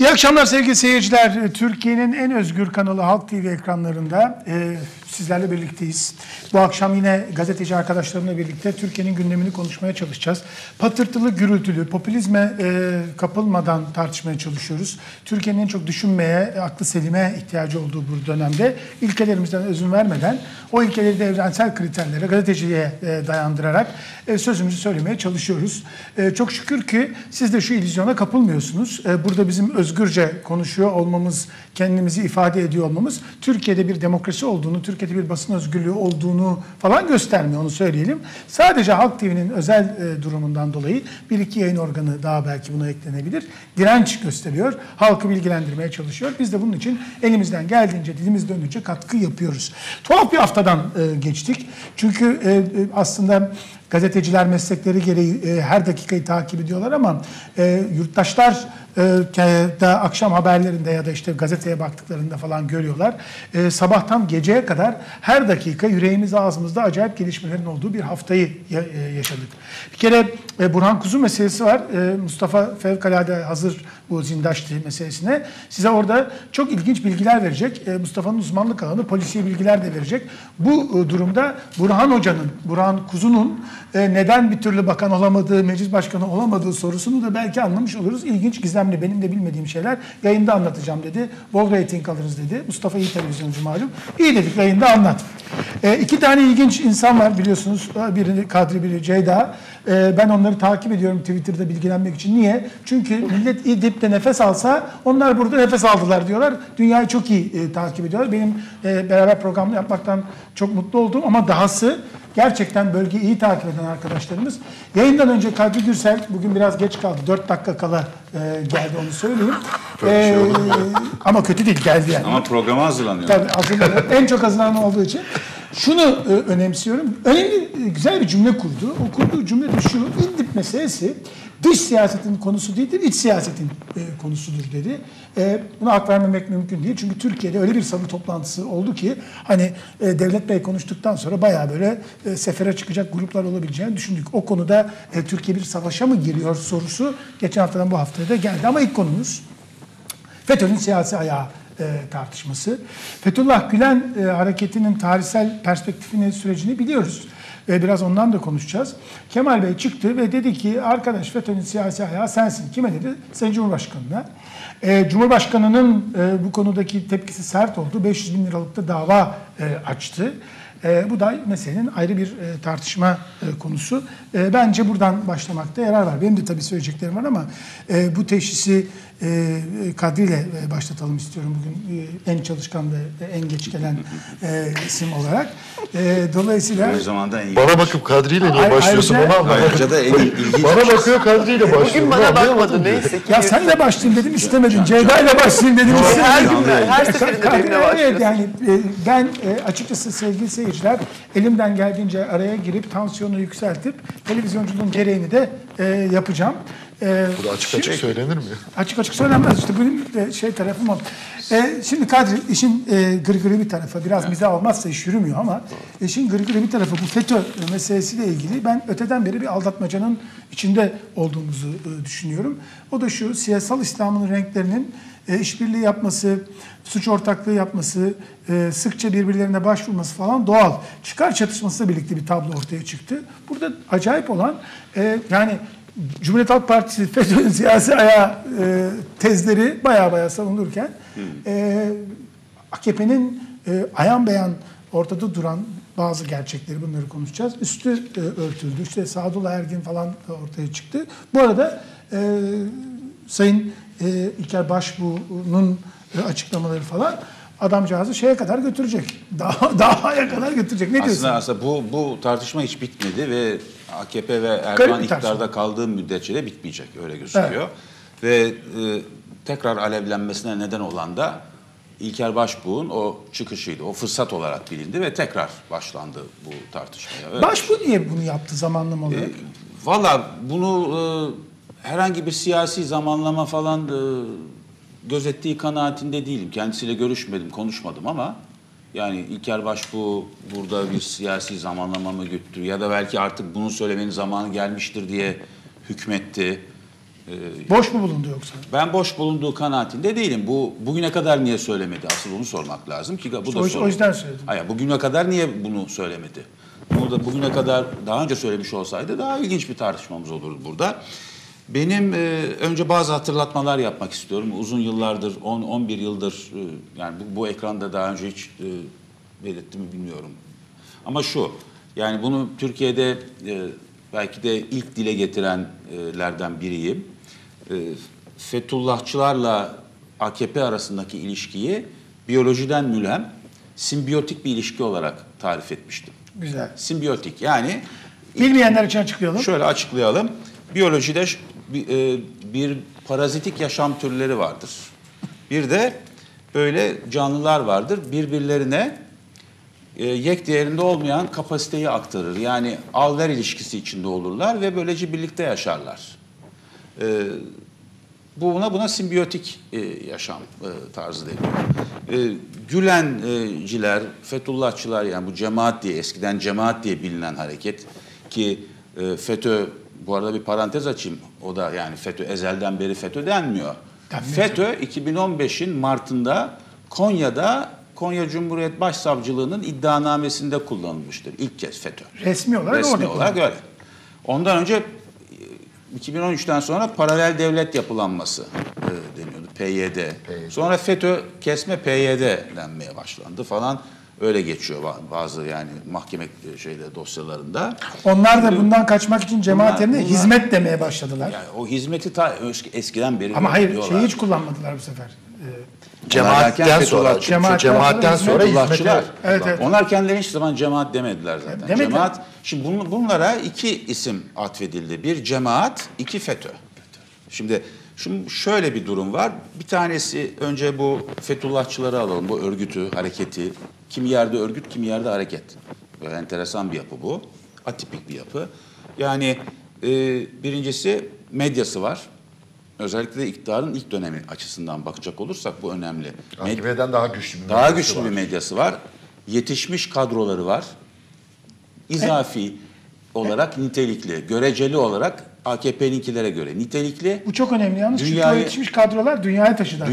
İyi akşamlar sevgili seyirciler. Türkiye'nin en özgür kanalı Halk TV ekranlarında sizlerle birlikteyiz. Bu akşam yine gazeteci arkadaşlarımla birlikte Türkiye'nin gündemini konuşmaya çalışacağız. Patırtılı, gürültülü, popülizme kapılmadan tartışmaya çalışıyoruz. Türkiye'nin en çok düşünmeye, aklı selime ihtiyacı olduğu bu dönemde ilkelerimizden ödün vermeden o ilkeleri de evrensel kriterlere, gazeteciliğe dayandırarak sözümüzü söylemeye çalışıyoruz. Çok şükür ki siz de şu illüzyona kapılmıyorsunuz. Burada bizim özgürce konuşuyor olmamız, kendimizi ifade ediyor olmamız Türkiye'de bir demokrasi olduğunu, Türkiye'de bir basın özgürlüğü olduğunu falan göstermiyor, onu söyleyelim. Sadece Halk TV'nin özel durumundan dolayı bir iki yayın organı daha belki buna eklenebilir. Direnç gösteriyor, halkı bilgilendirmeye çalışıyor. Biz de bunun için elimizden geldiğince, dilimiz dönünce katkı yapıyoruz. Tuhaf bir haftadan geçtik. Çünkü aslında gazeteciler meslekleri gereği her dakikayı takip ediyorlar ama yurttaşlar da akşam haberlerinde ya da işte gazeteye baktıklarında falan görüyorlar. Sabahtan geceye kadar her dakika yüreğimiz ağzımızda acayip gelişmelerin olduğu bir haftayı yaşadık. Bir kere Burhan Kuzu meselesi var. Mustafa fevkalade hazır bu Zindaşti meselesine. Size orada çok ilginç bilgiler verecek. Mustafa'nın uzmanlık alanı polisiye bilgiler de verecek. Bu durumda Burhan Hoca'nın, Burhan Kuzu'nun neden bir türlü bakan olamadığı, meclis başkanı olamadığı sorusunu da belki anlamış oluruz. İlginç, gizemli, benim de bilmediğim şeyler yayında anlatacağım dedi. Bol reyting alırız dedi. Mustafa iyi televizyoncu malum. İyi dedik, yayında anlat. İki tane ilginç insan var biliyorsunuz. Biri Kadri, biri Ceyda. Ben onları takip ediyorum Twitter'da bilgilenmek için. Niye? Çünkü millet İdlib'de nefes alsa onlar burada nefes aldılar diyorlar. Dünyayı çok iyi takip ediyorlar. Benim beraber programını yapmaktan çok mutlu oldum ama dahası gerçekten bölgeyi iyi takip eden arkadaşlarımız. Yayından önce Kadri Gürsel, bugün biraz geç kaldı, 4 dakika kala geldi, onu söyleyeyim. Ama kötü değil, geldi yani. Ama programa hazırlanıyor. Tabii hazırlanıyor. En çok hazırlanan olduğu için. Şunu önemsiyorum. Önemli, güzel bir cümle kurdu. O kurduğu cümle de şu: İdlib meselesi dış siyasetin konusu değildir, iç siyasetin konusudur dedi. Buna hak vermemek mümkün değil. Çünkü Türkiye'de öyle bir salı toplantısı oldu ki hani Devlet Bey konuştuktan sonra bayağı böyle sefere çıkacak gruplar olabileceğini düşündük. O konuda Türkiye bir savaşa mı giriyor sorusu geçen haftadan bu haftaya da geldi. Ama ilk konumuz FETÖ'nün siyasi ayağı tartışması. Fethullah Gülen hareketinin tarihsel perspektifini, sürecini biliyoruz. Biraz ondan da konuşacağız. Kemal Bey çıktı ve dedi ki arkadaş, FETÖ'nün siyasi ayağı sensin. Kime dedi? Sayın Cumhurbaşkanı'na. Cumhurbaşkanı'nın bu konudaki tepkisi sert oldu. 500 bin liralık da dava açtı. Bu da meselenin ayrı bir tartışma konusu. Bence buradan başlamakta yarar var. Benim de tabii söyleyeceklerim var ama bu teşhisi Kadri ile başlatalım istiyorum bugün. En çalışkan ve en geç gelen isim olarak. Dolayısıyla... Bana bakıp Kadri ile niye başlıyorsun? Ayrıca da en ilginç. Bana bakıyor, Kadri ile başlıyor. Bugün bana bakmadı neyse. Ya sen de başlayayım dedim, istemedin. Ceyda ile başlayayım dedim. Her seferinde benimle başlıyorsun. Yani ben açıkçası sevgili seyirciler elimden geldiğince araya girip tansiyonu yükseltip televizyonculuğun gereğini de yapacağım. Bu da açık açık söylenir mi? Açık açık söylenmez işte. Benim de şey tarafım o. Şimdi Kadri, işin gırgırı bir tarafı, biraz mizah olmazsa iş yürümüyor ama işin gırgırı bir tarafı bu FETÖ meselesiyle ilgili ben öteden beri bir aldatmacanın içinde olduğumuzu düşünüyorum. O da şu: siyasal İslam'ın renklerinin işbirliği yapması, suç ortaklığı yapması, sıkça birbirlerine başvurması falan doğal. Çıkar çatışmasıyla birlikte bir tablo ortaya çıktı. Burada acayip olan yani Cumhuriyet Halk Partisi FETÖ'nün siyasi ayağı tezleri baya savunulurken AKP'nin ayan beyan ortada duran bazı gerçekleri, bunları konuşacağız. Üstü örtüldü. İşte Sadullah Ergin falan ortaya çıktı. Bu arada Sayın İlker Başbuğ'un açıklamaları falan adamcağızı şeye kadar götürecek. Davaya kadar götürecek. Ne diyorsun? Aslında bu tartışma hiç bitmedi ve AKP ve Erdoğan iktidarda kaldığı müddetçe de bitmeyecek. Öyle gözüküyor. Evet. Ve tekrar alevlenmesine neden olan da İlker Başbuğ'un o çıkışıydı. O fırsat olarak bilindi ve tekrar başlandı bu tartışmaya. Öyle Başbuğ niye bunu yaptı zamanlama olarak? Valla bunu herhangi bir siyasi zamanlama falan gözettiği kanaatinde değilim. Kendisiyle görüşmedim, konuşmadım ama yani İlker Başbuğ burada bir siyasi zamanlama mı güttü ya da belki artık bunu söylemenin zamanı gelmiştir diye hükmetti. Boş mu bulundu yoksa? Ben boş bulunduğu kanaatinde değilim. Bu bugüne kadar niye söylemedi? Asıl onu sormak lazım ki bu da o yüzden söyledim. Hayır, bugüne kadar niye bunu söylemedi? Bunu da bugüne kadar daha önce söylemiş olsaydı daha ilginç bir tartışmamız olurdu burada. Benim önce bazı hatırlatmalar yapmak istiyorum. Uzun yıllardır, 10-11 yıldır yani bu ekranda daha önce hiç belirttim mi bilmiyorum. Ama şu, yani bunu Türkiye'de belki de ilk dile getirenlerden biriyim. Fethullahçılarla AKP arasındaki ilişkiyi biyolojiden mülhem, simbiyotik bir ilişki olarak tarif etmiştim. Güzel. Simbiyotik, yani... Bilmeyenler için açıklayalım. Şöyle açıklayalım. Biyolojide bir parazitik yaşam türleri vardır. Bir de böyle canlılar vardır. Birbirlerine yek değerinde olmayan kapasiteyi aktarır. Yani al-ver ilişkisi içinde olurlar ve böylece birlikte yaşarlar. Buna simbiyotik yaşam tarzı deniyor. Gülenciler, Fethullahçılar, yani bu cemaat diye, eskiden cemaat diye bilinen hareket ki FETÖ, bu arada bir parantez açayım. O da yani FETÖ, ezelden beri FETÖ denmiyor. FETÖ 2015'in Mart'ında Konya Cumhuriyet Başsavcılığı'nın iddianamesinde kullanılmıştır. İlk kez FETÖ. Resmi olarak orada. Resmi olarak öyle. Ondan önce 2013'ten sonra paralel devlet yapılanması deniyordu. PYD. Sonra FETÖ kesme PYD denmeye başlandı falan. Öyle geçiyor bazı yani mahkeme dosyalarında. Onlar da bundan kaçmak için cemaatlerine hizmet demeye başladılar. Yani o hizmeti ta eskiden beri. Ama hayır, şeyi hiç kullanmadılar bu sefer. Cemaatten sonra hizmetler. Evet. Onlar kendileri hiçbir zaman cemaat demediler zaten. Cemaat. Şimdi bunlara iki isim atfedildi. Bir cemaat, iki FETÖ. Şimdi şöyle bir durum var. Bir tanesi, önce bu Fethullahçıları alalım. Bu örgütü, hareketi. Kim yerde örgüt, kim yerde hareket. Böyle enteresan bir yapı bu. Atipik bir yapı. Yani birincisi medyası var. Özellikle de iktidarın ilk dönemi açısından bakacak olursak bu önemli. AKP'den daha güçlü bir medyası var. Daha güçlü bir medyası var. Yetişmiş kadroları var. İzafi olarak nitelikli, göreceli olarak AKP'ninkilere göre nitelikli. Bu çok önemli yalnız. Çünkü yetişmiş kadrolar dünyaya taşıdı.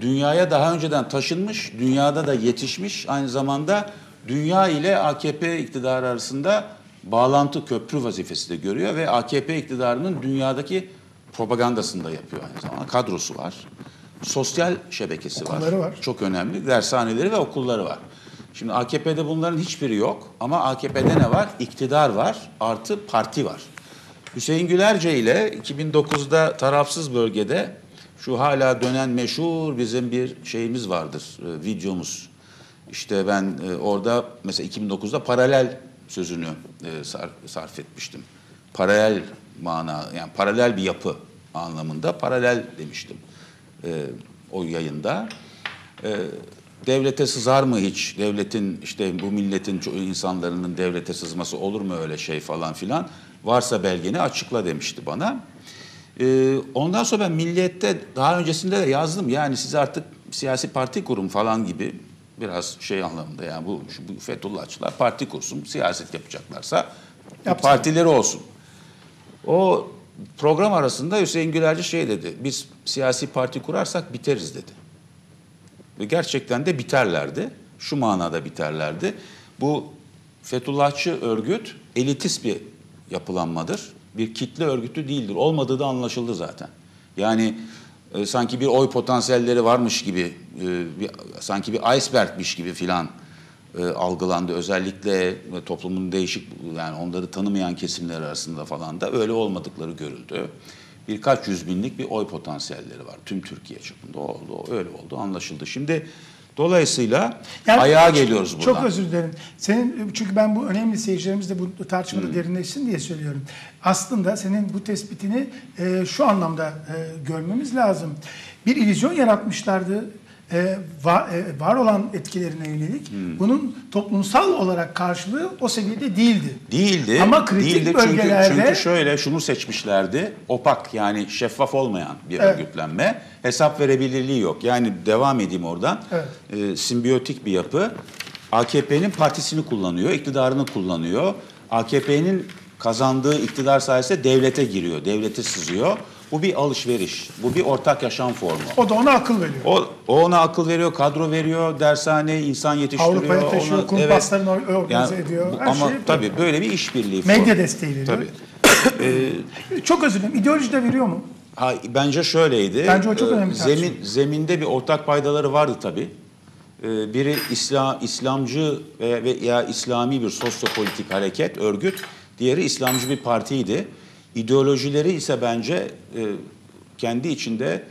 Dünyaya daha önceden taşınmış, dünyada da yetişmiş. Aynı zamanda dünya ile AKP iktidarı arasında bağlantı köprü vazifesi de görüyor ve AKP iktidarının dünyadaki propagandasını da yapıyor aynı zamanda. Kadrosu var. Sosyal şebekesi var. Okulları var. Çok önemli. Dershaneleri ve okulları var. Şimdi AKP'de bunların hiçbiri yok ama AKP'de ne var? İktidar var artı parti var. Hüseyin Gülerce ile 2009'da tarafsız bölgede şu hala dönen meşhur bizim bir şeyimiz vardır, videomuz. İşte ben orada mesela 2009'da paralel sözünü sarf etmiştim. Paralel mana, yani paralel bir yapı anlamında paralel demiştim o yayında. Devlete sızar mı hiç? Devletin, işte bu milletin, insanların devlete sızması olur mu öyle şey falan filan? Varsa belgeni açıkla demişti bana. Ondan sonra ben Milliyet'te daha öncesinde de yazdım. Yani siz artık siyasi parti kurun falan gibi, biraz şey anlamında, yani bu Fethullahçılar parti kursun, siyaset yapacaklarsa partileri olsun. O program arasında Hüseyin Gülerci şey dedi, biz siyasi parti kurarsak biteriz dedi. Ve gerçekten de biterlerdi. Şu manada biterlerdi. Bu Fethullahçı örgüt elitist bir yapılanmadır. Bir kitle örgütü değildir. Olmadığı da anlaşıldı zaten. Yani sanki bir oy potansiyelleri varmış gibi, sanki bir icebergmiş gibi filan algılandı. Özellikle toplumun değişik, yani onları tanımayan kesimler arasında falan da öyle olmadıkları görüldü. Birkaç yüz binlik bir oy potansiyelleri var. Tüm Türkiye çapında oldu, öyle oldu, anlaşıldı. Şimdi dolayısıyla yani ayağa geliyoruz buradan. Çok özür dilerim. Çünkü ben bu önemli seyircilerimizle bu tartışmada derinleşsin diye söylüyorum. Aslında senin bu tespitini şu anlamda görmemiz lazım. Bir illüzyon yaratmışlardı. Var olan etkilerine yönelik bunun toplumsal olarak karşılığı o seviyede değildi. Değildi. Ama kritik bölgelerde... Çünkü şöyle şunu seçmişlerdi. Opak, yani şeffaf olmayan bir örgütlenme. Hesap verebilirliği yok. Yani devam edeyim oradan. Evet. Simbiyotik bir yapı. AKP'nin partisini kullanıyor, iktidarını kullanıyor. AKP'nin kazandığı iktidar sayesinde devlete giriyor, devlete sızıyor. Bu bir alışveriş, bu bir ortak yaşam formu. O da ona akıl veriyor. O ona akıl veriyor, kadro veriyor, dershane, insan yetiştiriyor. Avrupa'ya taşıyor, kumpaslarını organize ediyor. Ama tabii böyle bir işbirliği. Medya desteği veriyor. Tabii. Çok özür dilerim, ideoloji de veriyor mu? Ha, bence şöyleydi. Bence o çok önemli. Zeminde bir ortak paydaları vardı tabii. Biri İslamcı veya İslami bir sosyopolitik hareket, örgüt. Diğeri İslamcı bir partiydi. İdeolojileri ise bence kendi içinde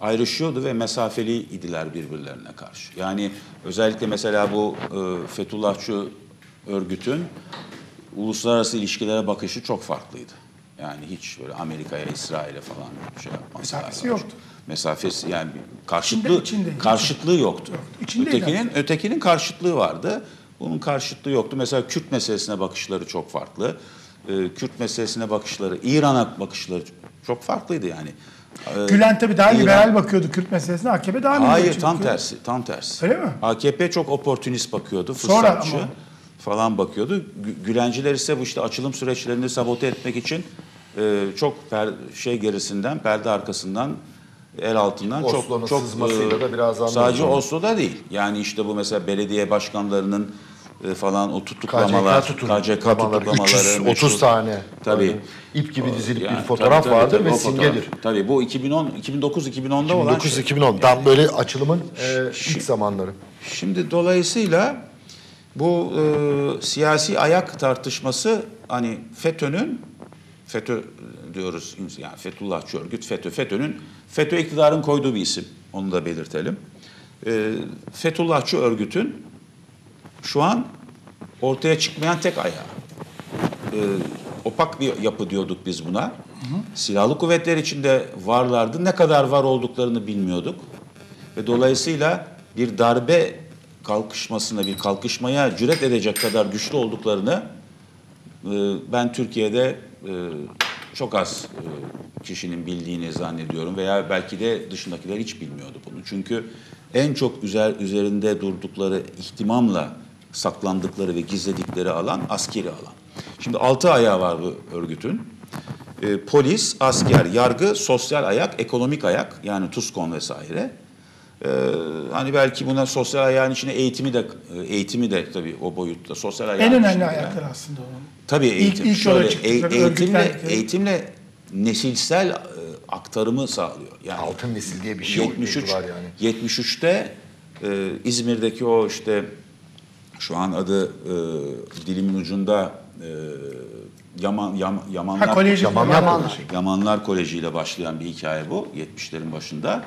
ayrışıyordu ve mesafeli idiler birbirlerine karşı. Yani özellikle mesela bu Fethullahçı örgütün uluslararası ilişkilere bakışı çok farklıydı. Yani hiç böyle Amerika'ya, İsrail'e falan şey yapmaz. Mesafesi yoktu. Mesafesi, yani karşıtlığı yoktu. Ötekinin karşıtlığı vardı. Bunun karşıtlığı yoktu. Mesela Kürt meselesine bakışları çok farklı. Kürt meselesine bakışları, İran'a bakışları çok farklıydı yani. Gülen tabii daha liberal bakıyordu Kürt meselesine, AKP daha liberal. Hayır, tam tersi. Öyle mi? AKP çok oportunist bakıyordu, fırsatçı falan bakıyordu. Gülenciler ise bu işte açılım süreçlerini sabote etmek için çok gerisinden, perde arkasından, el altından Oslo'nun sızmasıyla da biraz anlıyoruz. Sadece Oslo'da değil. Yani işte bu mesela belediye başkanlarının falan o tutuklamalar, KCK tutuklamaları 330 tane. Tabii. Yani, ip gibi dizilip yani, bir fotoğraf vardır ve simgedir. Tabii bu 2009-2010'da olan şey. 2009-2010. Tam yani, böyle açılımın ilk zamanları. Şimdi dolayısıyla bu siyasi ayak tartışması, hani FETÖ'nün, FETÖ diyoruz yani, Fethullahçı örgüt, FETÖ'nün, FETÖ iktidarın koyduğu bir isim, onu da belirtelim. Fethullahçı örgütün şu an ortaya çıkmayan tek ayağı. Opak bir yapı diyorduk biz buna. Hı hı. Silahlı kuvvetler içinde varlardı. Ne kadar var olduklarını bilmiyorduk. Ve dolayısıyla bir darbe kalkışmasına, bir kalkışmaya cüret edecek kadar güçlü olduklarını ben Türkiye'de çok az kişinin bildiğini zannediyorum. Veya belki de dışındakiler hiç bilmiyordu bunu. Çünkü en çok üzerinde durdukları, ihtimamla saklandıkları ve gizledikleri alan askeri alan. Şimdi 6 ayağı var bu örgütün. Polis, asker, yargı, sosyal ayak, ekonomik ayak, yani TUSKON vesaire. Hani belki buna sosyal ayağın içine eğitimi de tabii o boyutta. Sosyal ayağın en önemli ayaklar yani aslında onun. Tabii eğitim. Eğitimle nesilsel aktarımı sağlıyor. Yani altın nesil diye bir şey var yani. 73'te İzmir'deki o işte şu an adı dilimin ucunda Yamanlar Koleji ile başlayan bir hikaye bu 70'lerin başında.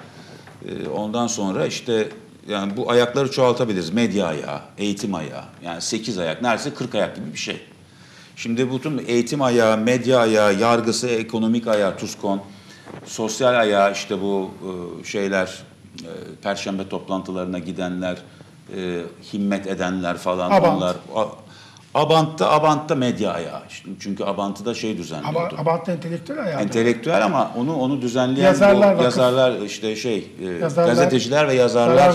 Ondan sonra işte yani bu ayakları çoğaltabiliriz. Medya ayağı, eğitim ayağı, yani 8 ayak, neredeyse 40 ayak gibi bir şey. Şimdi bütün eğitim ayağı, medya ayağı, yargısı, ekonomik ayağı, TUSKON, sosyal ayağı, işte bu şeyler, perşembe toplantılarına gidenler, himmet edenler falan, onlar. Abant'ta medya ayağı. Çünkü Abant'ta düzenliyordu. Abant'ta entelektüel ayağı. Entelektüel ama onu düzenleyen Gazeteciler ve Yazarlar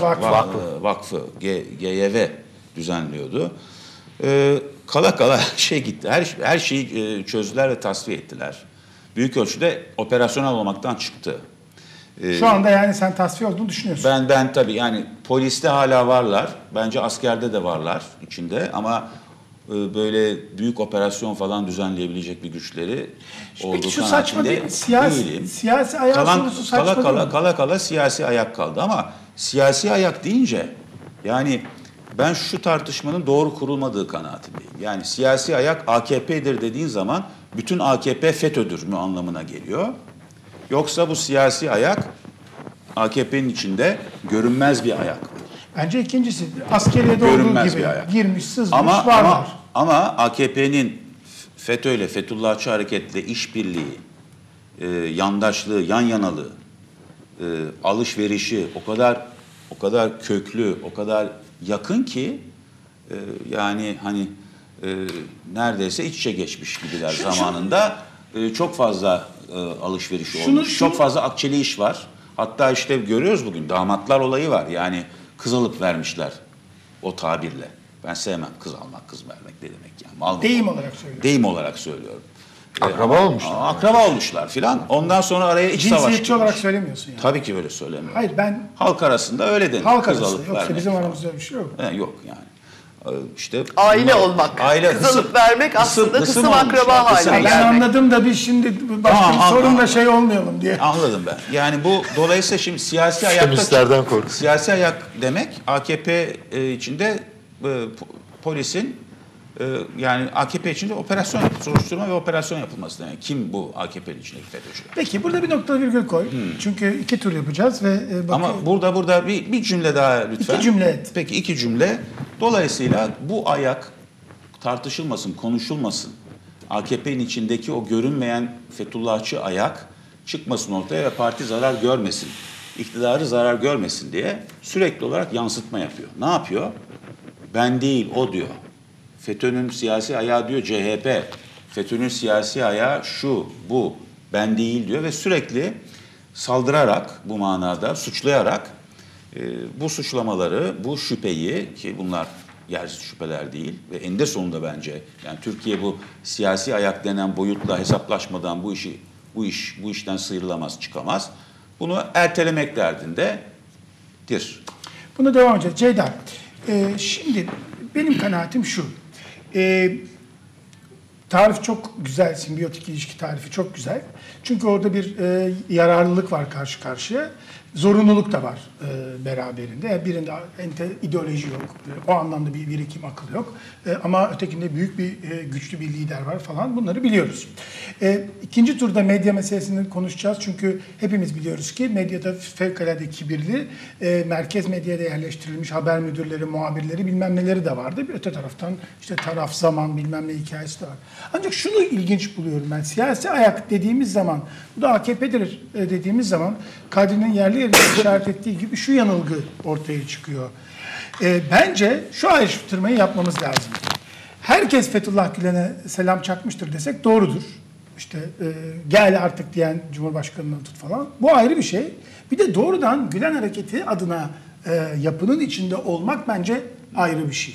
Vakfı, GYV düzenliyordu. Kala gitti. Her şeyi çözdüler ve tasfiye ettiler. Büyük ölçüde operasyonel olmaktan çıktı. Şu anda yani sen tasfiye olduğunu düşünüyorsun. Ben tabii yani poliste hala varlar. Bence askerde de varlar içinde ama böyle büyük operasyon falan düzenleyebilecek bir güçleri olduğu kanaatinde değilim. Siyasi ayak sorusu saçma değil mi? Kala siyasi ayak kaldı ama siyasi ayak deyince yani ben şu tartışmanın doğru kurulmadığı kanaatindeyim. Yani siyasi ayak AKP'dir dediğin zaman bütün AKP FETÖ'dür mü anlamına geliyor. Yoksa bu siyasi ayak AKP'nin içinde görünmez bir ayak. Bence ikincisi askeriyede olduğu gibi girmiş, sızmış, varlar. Ama AKP'nin FETÖ ile, Fethullahçı hareketle işbirliği, yandaşlığı, yan yanalığı, alışverişi o kadar köklü, o kadar yakın ki yani hani neredeyse iç içe geçmiş gibiler zamanında. Çok fazla alışveriş olmuş. Çok fazla akçeli iş var. Hatta işte görüyoruz bugün damatlar olayı var. Yani kız alıp vermişler o tabirle. Ben sevmem kız almak, kız vermek ne demek yani. Deyim olarak söylüyorum. Akraba olmuşlar. Akraba olmuşlar filan. Ondan sonra araya iç savaş girmiş. Cinsiyetçi olarak söylemiyorsun yani. Tabii ki öyle söylemiyorum. Hayır ben... Halk arasında öyle denir. Halk arasında. Yoksa bizim aramızda bir şey yok. He, yok yani. İşte... Aile olmak. Aile. Kısalıp vermek aslında kısım akraba haline gelmek. Ben anladım da biz şimdi başka bir sorun da şey olmayalım diye. Anladım ben. Yani bu dolayısıyla şimdi siyasi ayakta... Siyasi ayak demek AKP içinde polisin... Yani AKP içinde operasyon, soruşturma ve operasyon yapılması demek. Kim bu AKP'nin içindeki FETÖ'cüler? Peki burada bir nokta virgül koy. Çünkü iki tur yapacağız ve... Ama burada bir cümle daha lütfen. İki cümle et. Peki iki cümle. Dolayısıyla bu ayak tartışılmasın, konuşulmasın. AKP'nin içindeki o görünmeyen Fethullahçı ayak çıkmasın ortaya ve parti zarar görmesin. İktidarı zarar görmesin diye sürekli olarak yansıtma yapıyor. Ne yapıyor? Ben değil, o diyor. FETÖ'nün siyasi ayağı diyor CHP, FETÖ'nün siyasi ayağı şu, bu, ben değil diyor ve sürekli saldırarak bu manada suçlayarak bu suçlamaları, bu şüpheyi ki bunlar yersiz şüpheler değil ve eninde sonunda bence yani Türkiye bu siyasi ayak denen boyutla hesaplaşmadan bu işten sıyrılamaz, çıkamaz. Bunu ertelemek derdindedir. Buna devam edeceğiz. Ceyda, şimdi benim kanaatim şu. Tarif çok güzel, simbiyotik ilişki tarifi çok güzel. Çünkü orada bir yararlılık var karşı karşıya. Zorunluluk da var beraberinde. Yani birinde ideoloji yok. O anlamda bir birikim, akıl yok. Ama ötekinde büyük bir güçlü bir lider var falan. Bunları biliyoruz. İkinci turda medya meselesini konuşacağız. Çünkü hepimiz biliyoruz ki medyada fevkalade kibirli, merkez medyada yerleştirilmiş haber müdürleri, muhabirleri bilmem neleri de vardı. Bir öte taraftan işte taraf, zaman bilmem ne hikayesi de var. Ancak şunu ilginç buluyorum ben. Siyasi ayak dediğimiz zaman, bu da AKP'dir dediğimiz zaman Kadri'nin yerli yerine işaret ettiği gibi şu yanılgı ortaya çıkıyor. Bence şu ayrıştırmayı yapmamız lazım. Herkes Fethullah Gülen'e selam çakmıştır desek doğrudur. İşte gel artık diyen Cumhurbaşkanı'nı tut falan. Bu ayrı bir şey. Bir de doğrudan Gülen hareketi adına yapının içinde olmak bence ayrı bir şey.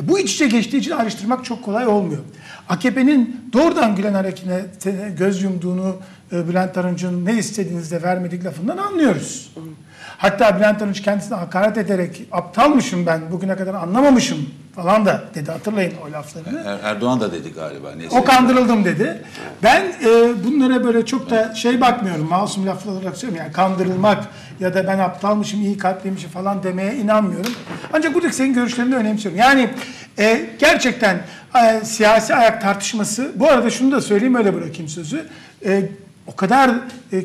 Bu iç içe geçtiği için ayrıştırmak çok kolay olmuyor. AKP'nin doğrudan Gülen hareketine göz yumduğunu Bülent Arınç'ın ne istediğinizde vermedik lafından anlıyoruz. Hatta Bülent Arınç kendisine hakaret ederek aptalmışım ben, bugüne kadar anlamamışım falan da dedi. Hatırlayın o laflarını. Erdoğan da dedi galiba. Neyse. O kandırıldım dedi. Ben bunlara böyle çok da şey bakmıyorum. Masum laflar olarak söylüyorum. Yani kandırılmak ya da ben aptalmışım, iyi kalpliymişim falan demeye inanmıyorum. Ancak buradaki senin görüşlerini de önemsiyorum. Yani gerçekten siyasi ayak tartışması. Bu arada şunu da söyleyeyim, öyle bırakayım sözü. O kadar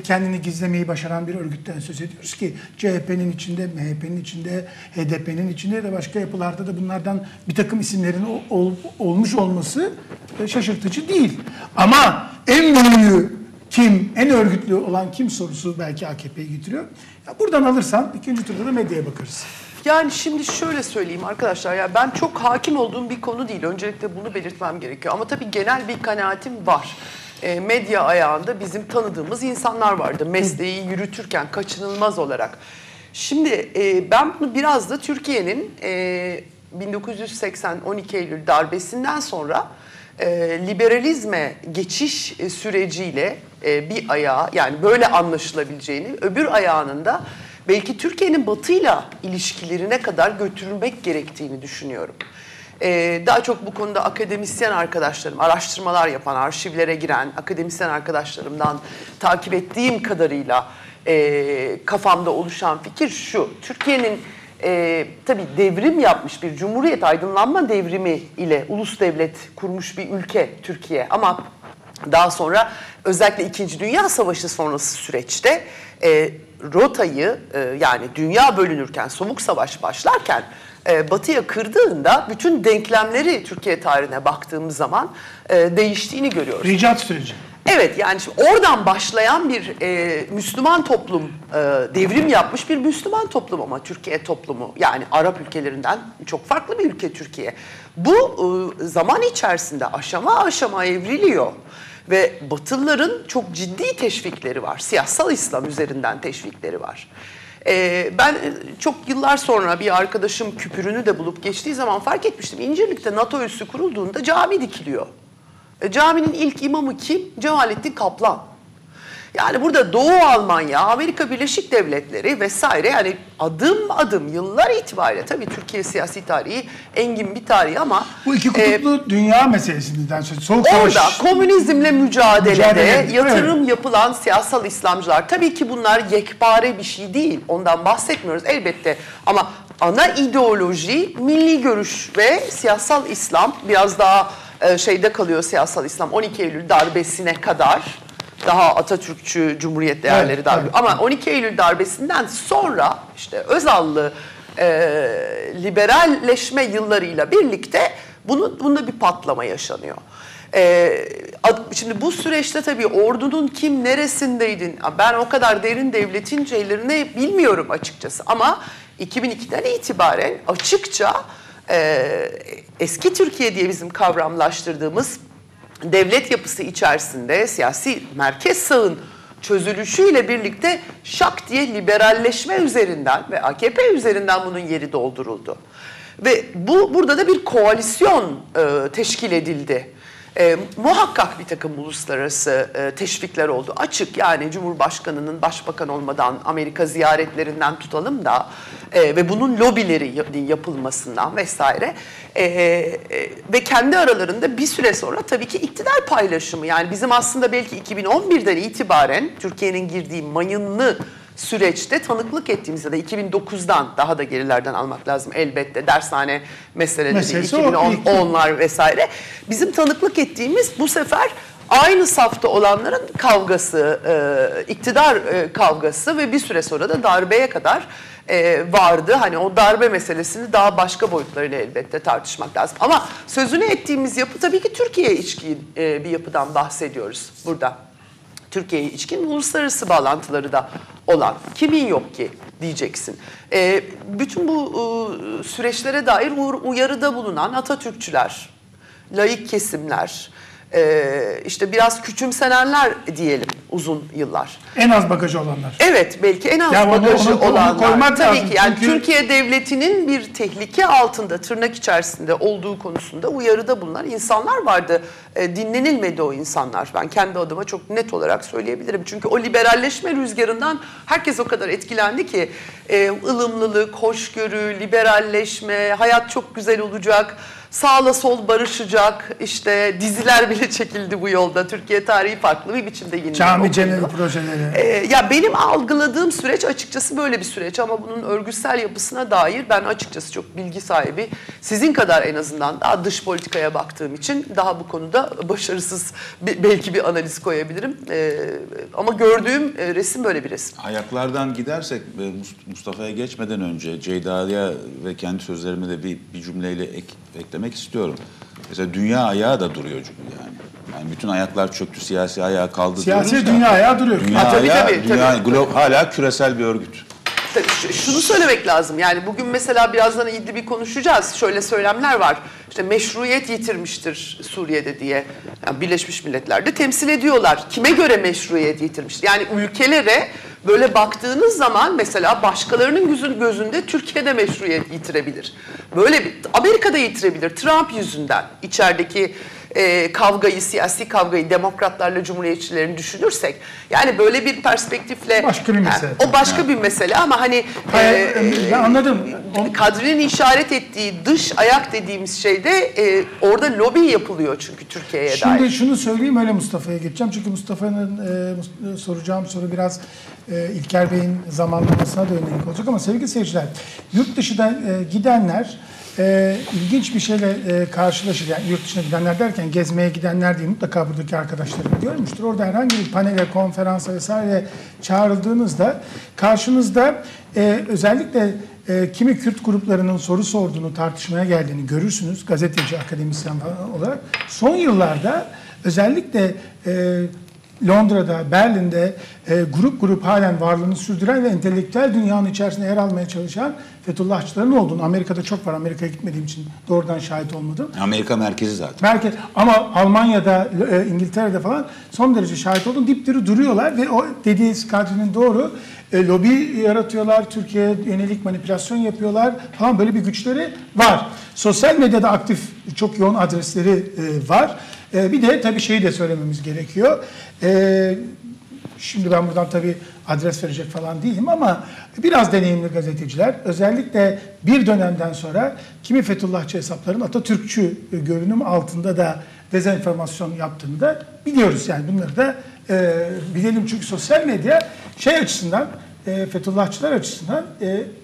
kendini gizlemeyi başaran bir örgütten söz ediyoruz ki CHP'nin içinde, MHP'nin içinde, HDP'nin içinde de başka yapılarda da bunlardan bir takım isimlerin olmuş olması şaşırtıcı değil. Ama en büyüğü kim, en örgütlü olan kim sorusu belki AKP'yi getiriyor. Ya buradan alırsan ikinci turda da medyaya bakarız. Yani şimdi şöyle söyleyeyim arkadaşlar, ya ben çok hakim olduğum bir konu değil. Öncelikle bunu belirtmem gerekiyor ama tabii genel bir kanaatim var. Medya ayağında bizim tanıdığımız insanlar vardı mesleği yürütürken kaçınılmaz olarak. Şimdi ben bunu biraz da Türkiye'nin 1980 12 Eylül darbesinden sonra liberalizme geçiş süreciyle bir ayağı, yani böyle anlaşılabileceğini, öbür ayağının da belki Türkiye'nin batıyla ilişkilerine kadar götürülmek gerektiğini düşünüyorum. Daha çok bu konuda akademisyen arkadaşlarım, araştırmalar yapan, arşivlere giren akademisyen arkadaşlarımdan takip ettiğim kadarıyla kafamda oluşan fikir şu. Türkiye'nin tabii devrim yapmış bir cumhuriyet, aydınlanma devrimi ile ulus devlet kurmuş bir ülke Türkiye. Ama daha sonra özellikle 2. Dünya Savaşı sonrası süreçte rotayı, yani dünya bölünürken, soğuk savaş başlarken Batı'ya kırdığında bütün denklemleri Türkiye tarihine baktığımız zaman değiştiğini görüyoruz. Ricat süreci. Evet, yani şimdi oradan başlayan bir Müslüman toplum, devrim yapmış bir Müslüman toplum ama Türkiye toplumu, yani Arap ülkelerinden çok farklı bir ülke Türkiye. Bu zaman içerisinde aşama aşama evriliyor. Ve Batılıların çok ciddi teşvikleri var. Siyasal İslam üzerinden teşvikleri var. Ben çok yıllar sonra bir arkadaşım küpürünü de bulup geçtiği zaman fark etmiştim. İncirlik'te NATO üssü kurulduğunda cami dikiliyor. Caminin ilk imamı kim? Cemalettin Kaplan. Yani burada Doğu Almanya, Amerika Birleşik Devletleri vesaire, yani adım adım yıllar itibariyle, tabii Türkiye siyasi tarihi engin bir tarihi ama... Bu iki kutuplu dünya meselesinden söz. Soğuk savaş. Orada komünizmle mücadelede yatırım yapılan siyasal İslamcılar, tabii ki bunlar yekpare bir şey değil, ondan bahsetmiyoruz elbette ama ana ideoloji milli görüş ve siyasal İslam biraz daha şeyde kalıyor, siyasal İslam 12 Eylül darbesine kadar. Daha Atatürkçü, Cumhuriyet değerleri evet, darbe. Evet. Ama 12 Eylül darbesinden sonra işte Özallı liberalleşme yıllarıyla birlikte bunda bir patlama yaşanıyor. Şimdi bu süreçte tabii ordunun kim neresindeydin? Ben o kadar derin devletin şeylerini bilmiyorum açıkçası. Ama 2002'den itibaren açıkça eski Türkiye diye bizim kavramlaştırdığımız devlet yapısı içerisinde siyasi merkez sağın çözülüşüyle birlikte şak diye liberalleşme üzerinden ve AKP üzerinden bunun yeri dolduruldu. Ve burada da bir koalisyon teşkil edildi. Muhakkak bir takım uluslararası teşvikler oldu. Açık, yani Cumhurbaşkanı'nın başbakan olmadan Amerika ziyaretlerinden tutalım da ve bunun lobileri yapılmasından vesaire ve kendi aralarında bir süre sonra tabii ki iktidar paylaşımı, yani bizim aslında belki 2011'den itibaren Türkiye'nin girdiği mayınlı süreçte tanıklık ettiğimizde de 2009'dan daha da gerilerden almak lazım elbette, dershane meseleleri 2010'lar vesaire, bizim tanıklık ettiğimiz bu sefer aynı safta olanların kavgası, iktidar kavgası ve bir süre sonra da darbeye kadar vardı. Hani o darbe meselesini daha başka boyutlarıyla elbette tartışmak lazım. Ama sözünü ettiğimiz yapı tabii ki Türkiye'ye ilişkin bir yapıdan bahsediyoruz burada. Türkiye'ye ilişkin uluslararası bağlantıları da olan, kimin yok ki diyeceksin. Bütün bu süreçlere dair uyarıda bulunan Atatürkçüler, laik kesimler, işte biraz küçümsenenler diyelim uzun yıllar. En az bagajı olanlar. Evet, belki en az ya bagajı olanlar. Tabii ki yani çünkü... Türkiye Devleti'nin bir tehlike altında, tırnak içerisinde olduğu konusunda uyarıda bulunan insanlar vardı. Dinlenilmedi o insanlar. Ben kendi adıma çok net olarak söyleyebilirim. Çünkü o liberalleşme rüzgarından herkes o kadar etkilendi ki ılımlılık, hoşgörü, liberalleşme, hayat çok güzel olacak, sağla sol barışacak, işte diziler bile çekildi bu yolda. Türkiye tarihi farklı bir biçimde yine. Cami Ceneli projeleri. Ya benim algıladığım süreç açıkçası böyle bir süreç ama bunun örgütsel yapısına dair ben açıkçası çok bilgi sahibi, sizin kadar en azından daha dış politikaya baktığım için daha bu konuda başarısız belki bir analiz koyabilirim. Ama gördüğüm resim böyle bir resim. Ayaklardan gidersek Mustafa'ya geçmeden önce Ceyda'ya ve kendi sözlerime de bir cümleyle eklemek istiyorum. Mesela dünya ayağı da duruyor yani. Yani bütün ayaklar çöktü, siyasi ayağa kaldı. Siyasi dünya ayağı duruyor. Dünya ayağı hala küresel bir örgüt. Tabii, şunu söylemek lazım. Yani bugün mesela birazdan İdlib'i konuşacağız. Şöyle söylemler var. İşte meşruiyet yitirmiştir Suriye'de diye. Yani Birleşmiş Milletler'de temsil ediyorlar. Kime göre meşruiyet yitirmiştir? Yani ülkelere böyle baktığınız zaman mesela başkalarının gözünde Türkiye'de meşruiyet yitirebilir. Böyle bir, Amerika'da yitirebilir. Trump yüzünden içerideki kavgayı, siyasi kavgayı demokratlarla cumhuriyetçilerini düşünürsek, yani böyle bir perspektifle başka bir mesele, yani, o başka bir mesele ama hani anladım. Kadri'nin işaret ettiği dış ayak dediğimiz şeyde orada lobi yapılıyor çünkü Türkiye'ye dair. Şimdi şunu söyleyeyim, öyle Mustafa'ya geçeceğim çünkü Mustafa'nın soracağım soru biraz İlker Bey'in zamanlamasına da yönelik olacak ama sevgili seyirciler, yurt dışına gidenler ilginç bir şeyle karşılaşır. Yani yurt dışına gidenler derken gezmeye gidenler değil, mutlaka buradaki arkadaşlarım görmüştür. Orada herhangi bir panele, konferansa vesaire çağrıldığınızda karşınızda özellikle kimi Kürt gruplarının soru sorduğunu, tartışmaya geldiğini görürsünüz. Gazeteci, akademisyen olarak. Son yıllarda özellikle Londra'da, Berlin'de grup grup halen varlığını sürdüren ve entelektüel dünyanın içerisinde yer almaya çalışan Fethullahçıların olduğunu, Amerika'da çok var, Amerika'ya gitmediğim için doğrudan şahit olmadım. Amerika merkezi zaten. Merkez, ama Almanya'da, İngiltere'de falan son derece şahit oldum. Dipdiri duruyorlar ve o dediği Kadri'nin doğru, lobi yaratıyorlar, Türkiye'ye yönelik manipülasyon yapıyorlar falan, böyle bir güçleri var. Sosyal medyada aktif çok yoğun adresleri var. Bir de tabii şeyi de söylememiz gerekiyor. Şimdi ben buradan tabii adres verecek falan değilim ama biraz deneyimli gazeteciler özellikle bir dönemden sonra kimi Fethullahçı hesapların Atatürkçü görünüm altında da dezenformasyon yaptığını da biliyoruz. Yani bunları da bilelim çünkü sosyal medya şey açısından Fethullahçılar açısından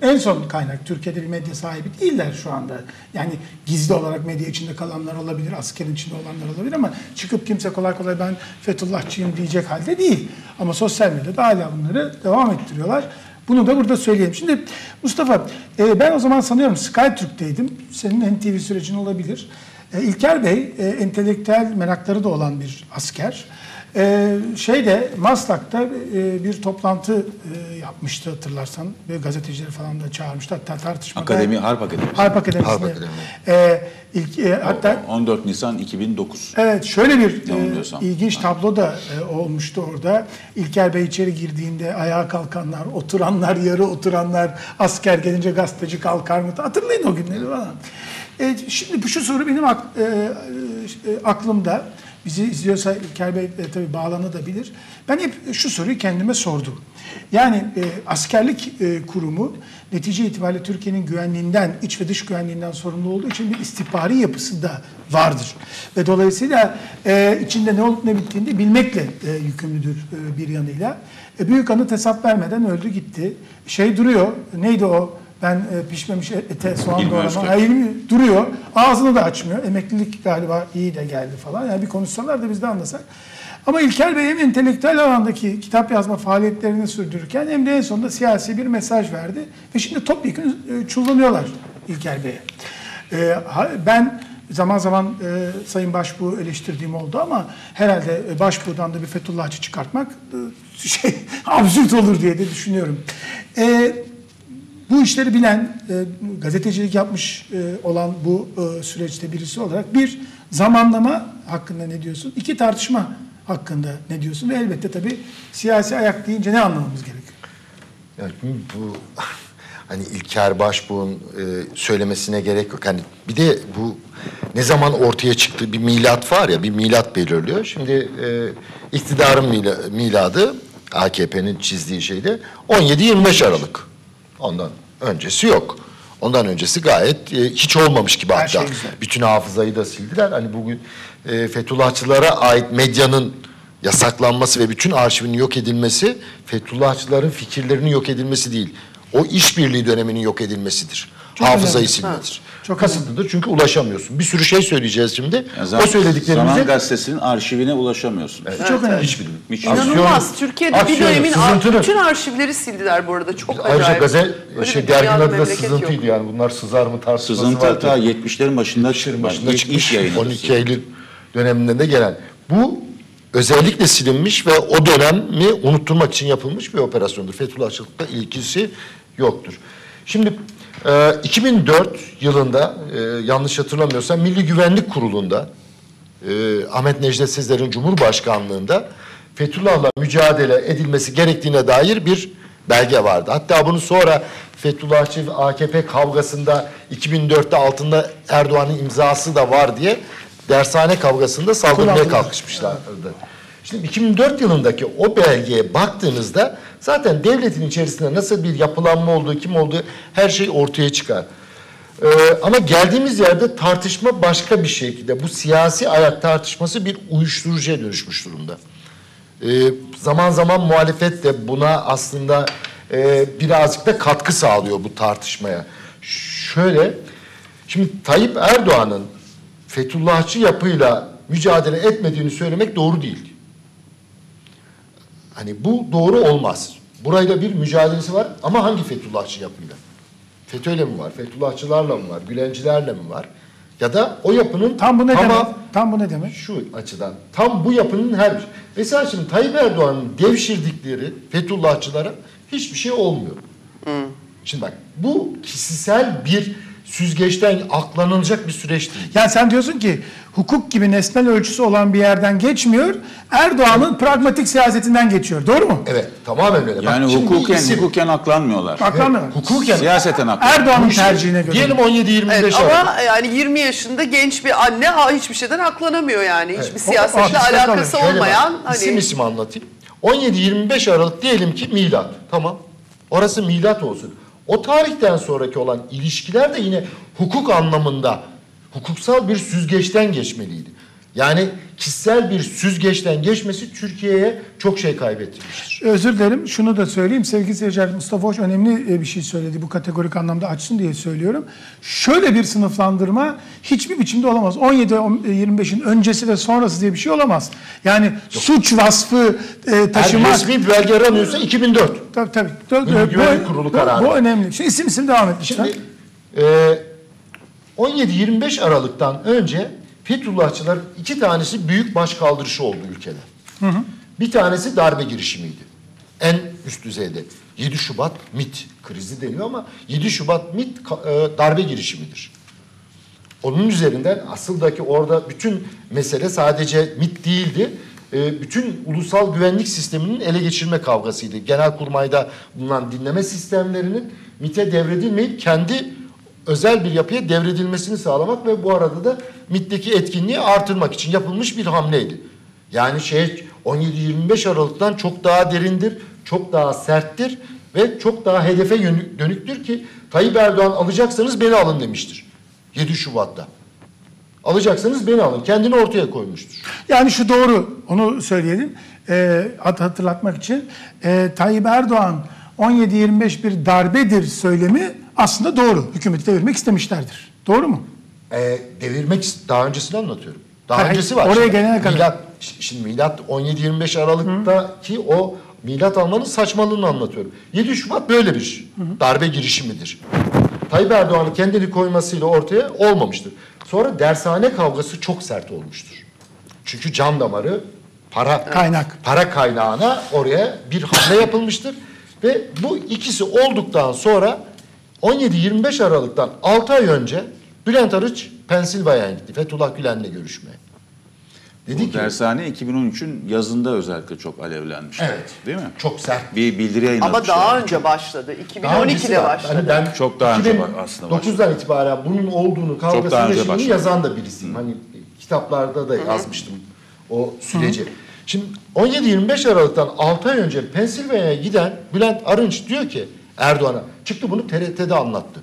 en son kaynak. Türkiye'de bir medya sahibi değiller şu anda. Yani gizli olarak medya içinde kalanlar olabilir, askerin içinde olanlar olabilir ama çıkıp kimse kolay kolay ben Fethullahçıyım diyecek halde değil. Ama sosyal medyada hala bunları devam ettiriyorlar. Bunu da burada söyleyeyim. Şimdi Mustafa, ben o zaman sanıyorum Skytürk'teydim. Senin NTV sürecin olabilir. İlker Bey entelektüel merakları da olan bir asker. Maslak'ta bir toplantı yapmıştı hatırlarsan ve gazetecileri falan da çağırmıştı hatta tartışmada. Harp Akademisi. Hatta 14 Nisan 2009. Evet, şöyle bir ilginç tablo da olmuştu orada. İlker Bey içeri girdiğinde ayağa kalkanlar, oturanlar, yarı oturanlar, asker gelince gazeteci kalkar mı? Hatırlayın o günleri falan. Şimdi şu soru benim aklımda. Bizi izliyorsa İlker Bey tabii bağlanabilir. Ben hep şu soruyu kendime sordum. Yani askerlik kurumu netice itibariyle Türkiye'nin güvenliğinden, iç ve dış güvenliğinden sorumlu olduğu için bir istihbari yapısı da vardır. Ve dolayısıyla içinde ne olup ne bittiğini de bilmekle yükümlüdür bir yanıyla. Büyük anıt hesap vermeden öldü gitti. Şey duruyor, neydi o? Ben pişmemiş ete soğan doğrama duruyor. Ağzını da açmıyor. Emeklilik galiba iyi de geldi falan. Yani bir konuşsalar da biz de anlasak. Ama İlker Bey hem entelektüel alandaki kitap yazma faaliyetlerini sürdürürken hem de en sonunda siyasi bir mesaj verdi. Ve şimdi topyekun çullanıyorlar İlker Bey'e. Ben zaman zaman Sayın Başbuğ'u eleştirdiğim oldu ama herhalde Başbuğ'dan da bir Fethullahçı çıkartmak absürt olur diye de düşünüyorum. Bu işleri bilen, gazetecilik yapmış olan bu süreçte birisi olarak bir, zamanlama hakkında ne diyorsun? İki, tartışma hakkında ne diyorsun? Ve elbette tabii siyasi ayak deyince ne anlamamız gerekiyor? Yani bu hani İlker Başbuğ'un söylemesine gerek yok. Hani bir de bu ne zaman ortaya çıktı bir milat var ya, bir milat belirliyor. Şimdi iktidarın miladı AKP'nin çizdiği şeyde 17-25 Aralık. Ondan öncesi yok. Ondan öncesi gayet hiç olmamış gibi hatta. Şey bütün hafızayı da sildiler. Hani bugün Fethullahçılara ait medyanın yasaklanması ve bütün arşivinin yok edilmesi Fethullahçıların fikirlerinin yok edilmesi değil. O işbirliği döneminin yok edilmesidir. Çok hafızayı silmedir. Çok aslında çünkü ulaşamıyorsun. Bir sürü şey söyleyeceğiz şimdi. O söylediklerimizi Zaman Gazetesi'nin arşivine ulaşamıyorsun. Evet. Çok önemli. İnanılmaz. Türkiye'de bir dönemin bütün arşivleri sildiler bu arada. Çok acayip. Ayrıca derginin adı da sızıntıydı yani. Bunlar sızar mı tartışması vardı. Sızıntı ta 70'lerin başında çıkmış. 12 Eylül döneminden de gelen. Bu özellikle silinmiş ve o dönemi unutturmak için yapılmış bir operasyondur. Fethullahçılıkla ilgisi yoktur. Şimdi 2004 yılında yanlış hatırlamıyorsam Milli Güvenlik Kurulu'nda Ahmet Necdet Sezer'in Cumhurbaşkanlığında Fethullah'la mücadele edilmesi gerektiğine dair bir belge vardı. Hatta bunu sonra Fethullahçı AKP kavgasında 2004'te altında Erdoğan'ın imzası da var diye dershane kavgasında saldırmaya kalkışmışlardı. Şimdi 2004 yılındaki o belgeye baktığınızda zaten devletin içerisinde nasıl bir yapılanma olduğu, kim olduğu her şey ortaya çıkar. Ama geldiğimiz yerde tartışma başka bir şekilde. Bu siyasi ayak tartışması bir uyuşturucuya dönüşmüş durumda. Zaman zaman muhalefet de buna aslında birazcık da katkı sağlıyor bu tartışmaya. Şöyle, şimdi Tayyip Erdoğan'ın Fethullahçı yapıyla mücadele etmediğini söylemek doğru değil. Hani bu doğru olmaz. Burayla bir mücadelesi var ama hangi Fethullahçı yapıyla? FETÖ'yle mi var? Fethullahçılarla mı var? Gülencilerle mi var? Ya da o yapının tam bu ne demek? Şu açıdan. Tam bu yapının her bir. Mesela şimdi Tayyip Erdoğan'ın devşirdikleri Fethullahçılara hiçbir şey olmuyor. Şimdi bak bu kişisel bir süzgeçten aklanılacak bir süreç değil. Yani sen diyorsun ki hukuk gibi nesnel ölçüsü olan bir yerden geçmiyor, Erdoğan'ın pragmatik siyasetinden geçiyor. Doğru mu? Evet, tamamen öyle. Yani bak, hukuken aklanmıyorlar. Aklanmıyorlar. Evet, hukuken, siyaseten aklanmıyor. Erdoğan'ın tercihine göre. Diyelim 17-25 evet, ama yani 20 yaşında genç bir anne hiçbir şeyden aklanamıyor yani. Evet. Hiçbir siyasetle alakası olmayan. Bak, hani... İsim anlatayım. 17-25 Aralık diyelim ki milat. Tamam. Orası milat olsun. O tarihten sonraki olan ilişkiler de yine hukuk anlamında hukuksal bir süzgeçten geçmeliydi. Yani kişisel bir süzgeçten geçmesi Türkiye'ye çok şey kaybettirmiştir. Özür dilerim, şunu da söyleyeyim. Sevgili seyirciler, Mustafa Hoş önemli bir şey söyledi. Bu kategorik anlamda açsın diye söylüyorum. Şöyle bir sınıflandırma hiçbir biçimde olamaz. 17-25'in öncesi ve sonrası diye bir şey olamaz. Yani yok, suç vasfı taşımak... Resmi bir belge aranıyorsa 2004. Tabii tabii. Güvenlik Kurulu kararı. Bu önemli. Şimdi isim devam et. Şimdi 17-25 Aralık'tan önce... Fethullahçılar 2 tanesi büyük başkaldırışı oldu ülkede. Hı hı. Bir tanesi darbe girişimiydi. En üst düzeyde. 7 Şubat MİT krizi deniyor ama 7 Şubat MİT darbe girişimidir. Onun üzerinden asıldaki orada bütün mesele sadece MİT değildi. Bütün ulusal güvenlik sisteminin ele geçirme kavgasıydı. Genelkurmay'da bulunan dinleme sistemlerinin MİT'e devredilmeyip kendi özel bir yapıya devredilmesini sağlamak ve bu arada da MİT'teki etkinliği artırmak için yapılmış bir hamleydi. Yani 17-25 Aralık'tan çok daha derindir, çok daha serttir ve çok daha hedefe dönüktür ki Tayyip Erdoğan alacaksanız beni alın demiştir 7 Şubat'ta. Alacaksanız beni alın. Kendini ortaya koymuştur. Yani şu doğru, onu söyleyelim hatırlatmak için. Tayyip Erdoğan 17-25 bir darbedir söylemi aslında doğru. Hükümeti devirmek istemişlerdir. Doğru mu? Devirmek, daha öncesini anlatıyorum. Daha öncesi var. Oraya gelene kadar. Şimdi milat 17-25 Aralık'taki o milat almanın saçmalığını anlatıyorum. 7 Şubat böyle bir darbe girişimidir. Tayyip Erdoğan'ın kendini koymasıyla ortaya olmamıştır. Sonra dershane kavgası çok sert olmuştur. Çünkü can damarı para kaynağına oraya bir hamle yapılmıştır. Ve bu ikisi olduktan sonra 17-25 Aralık'tan 6 ay önce Bülent Arıç Pensilvanya'ya gitti. Fethullah Gülen'le görüşmeye. Dedi ki, dershane 2013'ün yazında özellikle çok alevlenmişti. Evet. Değil mi? Çok sert. Bir bildiri yayınlanmıştı. Ama daha önce başladı. 2012'de başladı. Hani ben çok daha önce aslında başladı. 2009'dan itibaren bunun olduğunu, kavgasını şimdi yazan da birisiyim. Hani kitaplarda da yazmıştım o süreci. Şimdi 17-25 Aralık'tan 6 ay önce Pensilvanya'ya giden Bülent Arınç diyor ki Erdoğan'a, çıktı bunu TRT'de anlattı.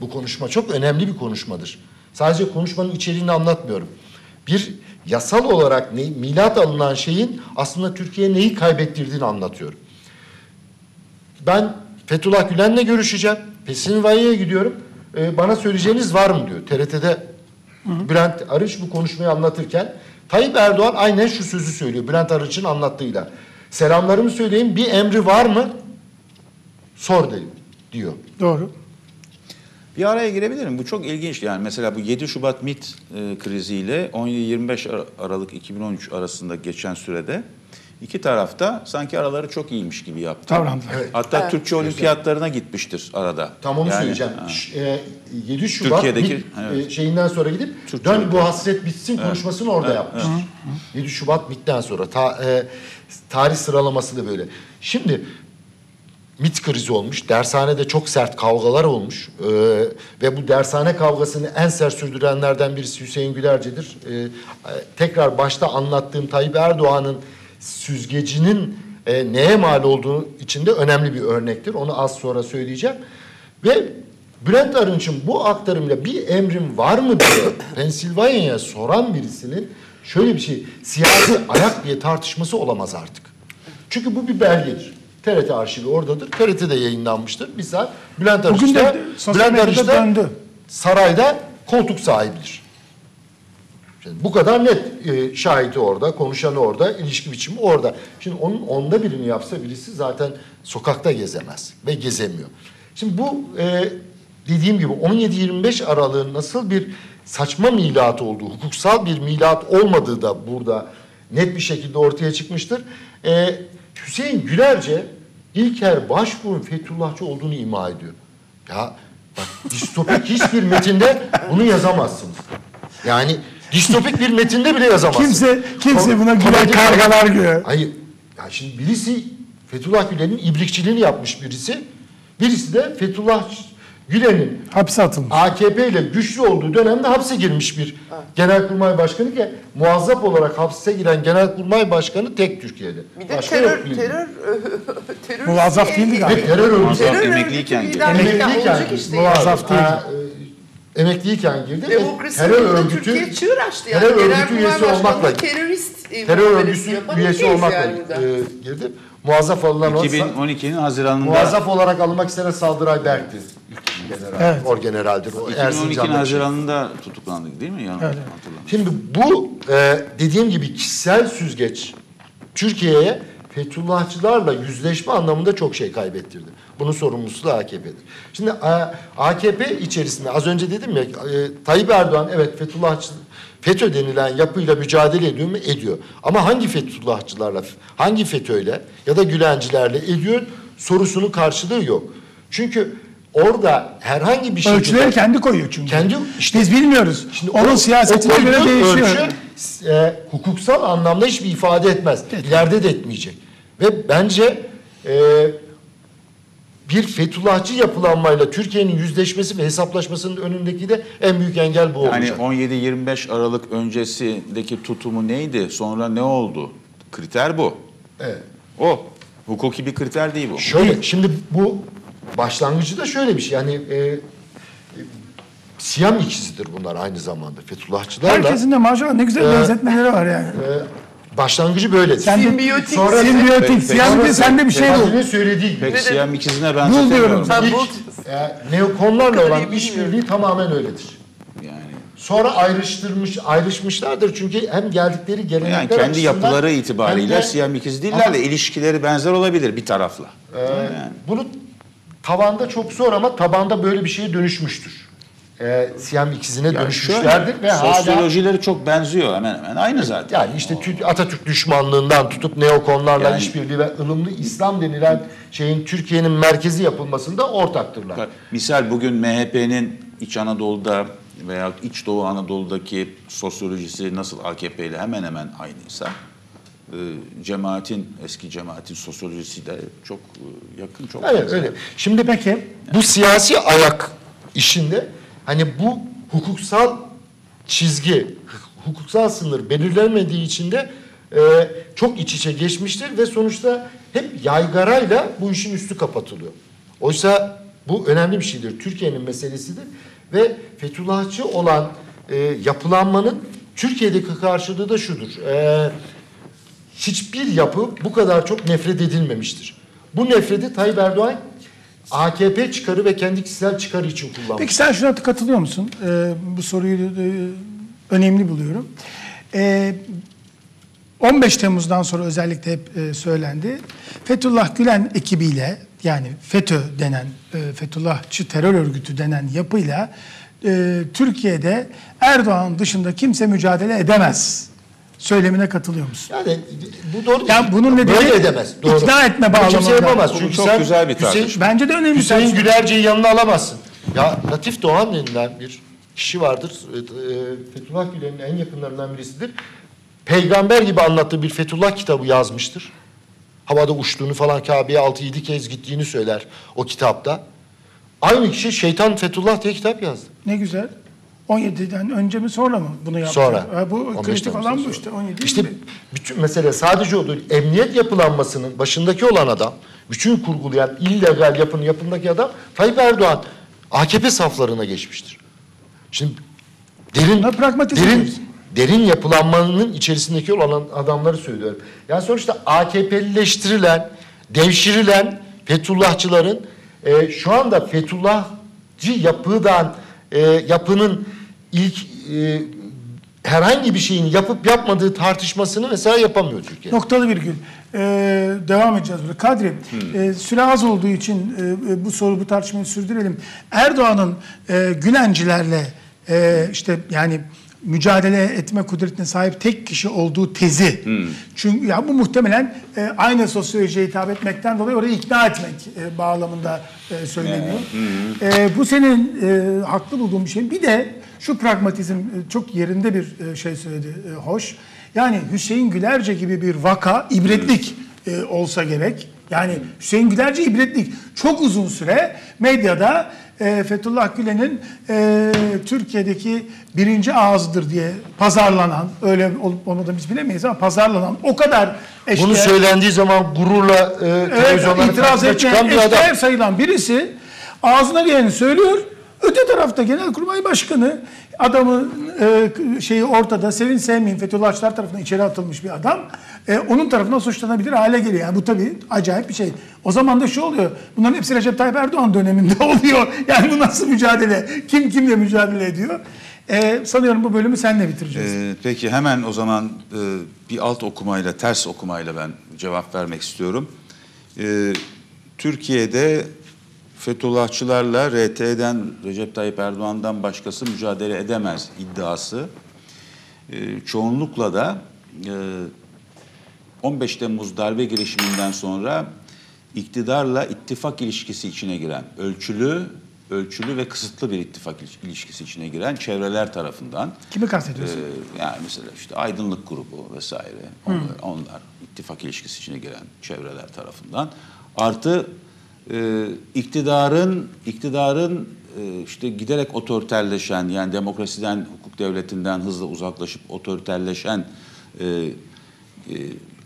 Bu konuşma çok önemli bir konuşmadır. Sadece konuşmanın içeriğini anlatmıyorum. Bir yasal olarak milat alınan şeyin aslında Türkiye'ye neyi kaybettirdiğini anlatıyorum. Ben Fethullah Gülen'le görüşeceğim. Pensilvanya'ya gidiyorum. Bana söyleyeceğiniz var mı diyor. TRT'de Bülent Arınç bu konuşmayı anlatırken Tayyip Erdoğan aynen şu sözü söylüyor. Bülent Arınç'ın anlattığıyla. Selamlarımı söyleyeyim, bir emri var mı? Sor diyor. Doğru. Bir araya girebilirim. Bu çok ilginç. Yani mesela bu 7 Şubat MİT kriziyle 17-25 Aralık 2013 arasında geçen sürede iki tarafta sanki araları çok iyiymiş gibi yaptı. Tamam. Evet. Hatta evet. Türkçe olimpiyatlarına gitmiştir arada. Tam onu söyleyeceğim. 7 Şubat MİT şeyinden sonra gidip Türkçe dön bu hasret bitsin konuşmasını orada yapmıştır. Hı. 7 Şubat MİT'ten sonra tarih sıralaması da böyle. Şimdi MİT krizi olmuş. Dershanede çok sert kavgalar olmuş. Ve bu dershane kavgasını en sert sürdürenlerden birisi Hüseyin Gülerce'dir. Tekrar başta anlattığım Tayyip Erdoğan'ın süzgecinin neye mal olduğu için de önemli bir örnektir. Onu az sonra söyleyeceğim. Ve Bülent Arınç'ın bu aktarımla bir emrim var mı diye Pensilvanya'ya soran birisinin şöyle bir şey, siyasi ayak diye tartışması olamaz artık. Çünkü bu bir belgedir. TRT arşivi oradadır. TRT'de yayınlanmıştır. Bizzat Bülent Arıç'ta, döndü. Sarayda koltuk sahibidir. Şimdi bu kadar net şahidi orada, konuşanı orada, ilişki biçimi orada. Şimdi onun onda birini yapsa birisi zaten sokakta gezemez ve gezemiyor. Şimdi bu dediğim gibi 17-25 Aralık'ın nasıl bir saçma milat olduğu, hukuksal bir milat olmadığı da burada net bir şekilde ortaya çıkmıştır. Hüseyin Gülerce İlker Başbuğ'un Fethullahçı olduğunu ima ediyor. Ya Bak, distopik hiçbir metinde bunu yazamazsınız. Yani distopik bir metinde bile yazamazsınız. Kimse buna gülen kargalar güler. Hayır. Ya şimdi birisi Fethullah Gülen'in ibrikçiliğini yapmış birisi. Birisi de Fethullah Gülen'in hapse atılmış, AKP ile güçlü olduğu dönemde hapse girmiş bir genelkurmay başkanı ki muazzaf olarak hapse giren genelkurmay başkanı tek Türkiye'de. Bir de terör muazzaf değildi galiba. Terör emekliyken muazzaf değildi. Emekliyken girdi ve terör örgütü üyesi olmakla girdi. Muazzaf olan 2012'nin Haziran'ında muazzaf olarak alınmak istenen Saldıray Berk'ti. Evet. Orgeneraldir. 2012'nin Haziran'ında tutuklandı değil mi? Yani evet. Şimdi bu dediğim gibi kişisel süzgeç Türkiye'ye Fethullahçılarla yüzleşme anlamında çok şey kaybettirdi. Bunun sorumlusu da AKP'dir. Şimdi AKP içerisinde az önce dedim ya Tayyip Erdoğan evet Fethullahçı, FETÖ denilen yapıyla mücadele ediyor mu? Ediyor. Ama hangi Fethullahçılarla, hangi FETÖ'yle ya da Gülencilerle ediyor sorusunun karşılığı yok. Çünkü orada herhangi bir şey... Ölçüleri kendi koyuyor çünkü. İşte biz bilmiyoruz. Şimdi onun siyasetine göre değişiyor. Ölçü, hukuksal anlamda hiçbir ifade etmez. Evet. İleride de etmeyecek. Ve bence... bir Fethullahçı yapılanmayla Türkiye'nin yüzleşmesi ve hesaplaşmasının önündeki de en büyük engel bu olacak. Yani 17-25 Aralık öncesindeki tutumu neydi? Sonra ne oldu? Kriter bu. Evet. O. Hukuki bir kriter değil bu. Şöyle, şimdi bu başlangıcı da şöyle bir şey. Yani Siyam ikisidir bunlar aynı zamanda. Fethullahçılarla. Herkesin de maşallah ne güzel benzetmeleri var yani. Başlangıcı böyledir. Simbiyotik. Siyam sende bir şey yok. Ne söylediği gibi. Siyam ikizine ben söylüyorum. Neokonlarla olan işbirliği tamamen öyledir. Yani. Sonra ayrışmışlardır çünkü hem geldikleri gelenekler yani kendi yapıları itibariyle Siyam ikiz değillerle ilişkileri benzer olabilir bir tarafla. Yani. Bunu tavanda çok zor ama tabanda böyle bir şeye dönüşmüştür. Siyam ikizine dönüşmüşlerdir ve sosyolojileri çok benziyor hemen hemen aynı zaten. Yani işte Atatürk düşmanlığından tutup neokonlarla yani, işbirliği ve ılımlı İslam denilen şeyin Türkiye'nin merkezi yapılmasında ortaktırlar. Misal bugün MHP'nin İç Anadolu'da veya İç Doğu Anadolu'daki sosyolojisi nasıl AKP ile hemen hemen aynıysa eski cemaatin sosyolojisi de çok yakın çok. Evet öyle. Şimdi peki bu siyasi ayak işinde hani bu hukuksal çizgi, hukuksal sınır belirlenmediği için de çok iç içe geçmiştir ve sonuçta hep yaygarayla bu işin üstü kapatılıyor. Oysa bu önemli bir şeydir. Türkiye'nin meselesidir ve Fethullahçı olan yapılanmanın Türkiye'deki karşılığı da şudur. Hiçbir yapı bu kadar çok nefret edilmemiştir. Bu nefreti Tayyip Erdoğan AKP çıkarı ve kendi kişisel çıkarı için kullanmış. Peki sen şuna katılıyor musun? Bu soruyu önemli buluyorum. 15 Temmuz'dan sonra özellikle hep söylendi. Fethullah Gülen ekibiyle yani FETÖ denen, Fethullahçı terör örgütü denen yapıyla Türkiye'de Erdoğan dışında kimse mücadele edemez söylemine katılıyor musun? Yani bu doğru. Yani bunun nedeni böyle edemez. Doğru. İkna etme bağlamında. Çünkü çok güzel bir tartışma. Bence de önemli. Hüseyin Gülerci'yi yanına alamazsın. Ya Latif Doğan denilen bir kişi vardır. Fethullah Gülen'in en yakınlarından birisidir. Peygamber gibi anlattığı bir Fethullah kitabı yazmıştır. Havada uçtuğunu falan Kabe'ye 6-7 kez gittiğini söyler o kitapta. Aynı kişi Şeytan Fethullah diye kitap yazdı. Ne güzel. 17'den önce mi sonra mı bunu yaptı? Sonra. Bu kritik olan bu işte 17 İşte mi? Bütün mesele sadece o değil. Emniyet yapılanmasının başındaki olan adam, bütün kurgulayan illegal yapının yapındaki adam Tayyip Erdoğan AKP saflarına geçmiştir. Şimdi derin yapılanmanın içerisindeki olan adamları söylüyorum. Yani sonuçta AKP'lileştirilen, devşirilen Fethullahçıların şu anda Fethullahçı yapıdan yapının ilk herhangi bir şeyin yapıp yapmadığı tartışmasını mesela yapamıyor Türkiye. Noktalı virgül. Devam edeceğiz burada. Kadri, süre az olduğu için bu tartışmayı sürdürelim. Erdoğan'ın Gülencilerle işte yani mücadele etme kudretine sahip tek kişi olduğu tezi. Çünkü ya bu muhtemelen aynı sosyolojiye hitap etmekten dolayı orayı ikna etmek bağlamında söyleniyor. Bu senin haklı bulduğun bir şey. Bir de şu pragmatizm çok yerinde bir şey söyledi hoş. Yani Hüseyin Gülerce gibi bir vaka ibretlik olsa gerek. Yani Hüseyin Gülerce ibretlik. Çok uzun süre medyada Fethullah Gülen'in Türkiye'deki birinci ağızdır diye pazarlanan, öyle olup olmadığını biz bilemeyiz ama pazarlanan o kadar eşte, bunu söylendiği zaman gururla itiraz etmeyen eşdeğer sayılan birisi ağzına geleni söylüyor. Öte tarafta Genelkurmay Başkanı adamın şeyi ortada, sevin sevmeyin Fethullahçılar tarafından içeri atılmış bir adam. Onun tarafından suçlanabilir hale geliyor. Yani bu tabii acayip bir şey. O zaman da şu oluyor. Bunların hepsi Recep Tayyip Erdoğan döneminde oluyor. Yani bu nasıl mücadele? Kim kimle mücadele ediyor? Sanıyorum bu bölümü senle bitireceğiz. Peki hemen o zaman bir alt okumayla, ters okumayla ben cevap vermek istiyorum. Türkiye'de Fethullahçılarla RT'den, Recep Tayyip Erdoğan'dan başkası mücadele edemez iddiası. Çoğunlukla da 15 Temmuz darbe girişiminden sonra iktidarla ittifak ilişkisi içine giren, ölçülü ve kısıtlı bir ittifak ilişkisi içine giren çevreler tarafından. Kimi kastediyorsun? Yani mesela işte Aydınlık Grubu vesaire, onlar ittifak ilişkisi içine giren çevreler tarafından. Artı iktidarın işte giderek otoriterleşen, yani demokrasiden, hukuk devletinden hızla uzaklaşıp otoriterleşen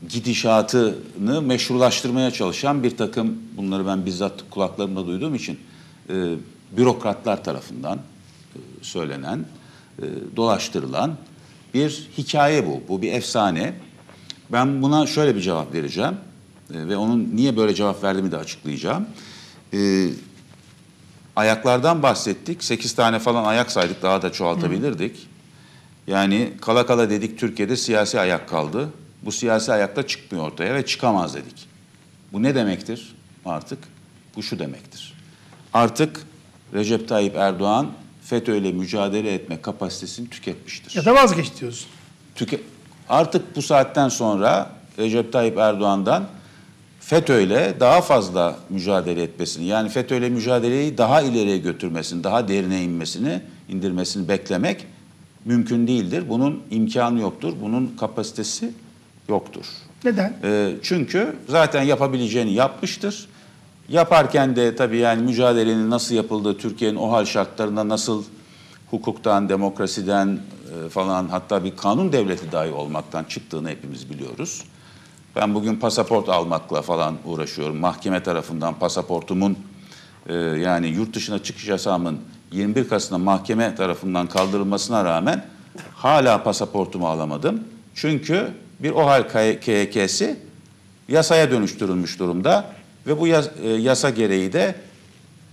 gidişatını meşrulaştırmaya çalışan bir takım, bunları ben bizzat kulaklarımda duyduğum için bürokratlar tarafından söylenen, dolaştırılan bir hikaye bu. Bu bir efsane. Ben buna şöyle bir cevap vereceğim. Ve onun niye böyle cevap verdiğimi de açıklayacağım. Ayaklardan bahsettik. 8 tane falan ayak saydık, daha da çoğaltabilirdik. Yani kala kala dedik Türkiye'de siyasi ayak kaldı. Bu siyasi ayak da çıkmıyor ortaya ve çıkamaz dedik. Bu ne demektir artık? Bu şu demektir. Artık Recep Tayyip Erdoğan FETÖ'yle mücadele etme kapasitesini tüketmiştir. Ya da vazgeç diyorsun. Artık bu saatten sonra Recep Tayyip Erdoğan'dan FETÖ'yle daha fazla mücadele etmesini, yani FETÖ'yle mücadeleyi daha ileriye götürmesini, daha derine indirmesini beklemek mümkün değildir. Bunun imkanı yoktur, bunun kapasitesi yoktur. Neden? Çünkü zaten yapabileceğini yapmıştır. Yaparken de tabii yani mücadelenin nasıl yapıldığı, Türkiye'nin o hal şartlarında nasıl hukuktan, demokrasiden falan, hatta bir kanun devleti dahi olmaktan çıktığını hepimiz biliyoruz. Ben bugün pasaport almakla falan uğraşıyorum. Mahkeme tarafından pasaportumun, yani yurt dışına çıkış yasağımın 21 Kasım'da mahkeme tarafından kaldırılmasına rağmen hala pasaportumu alamadım. Çünkü bir OHAL KYK'si yasaya dönüştürülmüş durumda ve bu yasa gereği de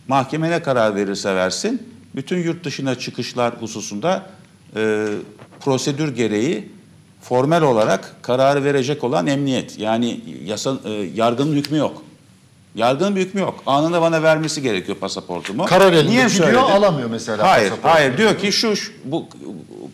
mahkeme ne karar verirse versin bütün yurt dışına çıkışlar hususunda prosedür gereği formel olarak kararı verecek olan emniyet. Yani yargının hükmü yok. Yargının bir hükmü yok. Anında bana vermesi gerekiyor pasaportumu. Karar elinde. Niye gidiyor, alamıyor mesela? Hayır diyor ki bu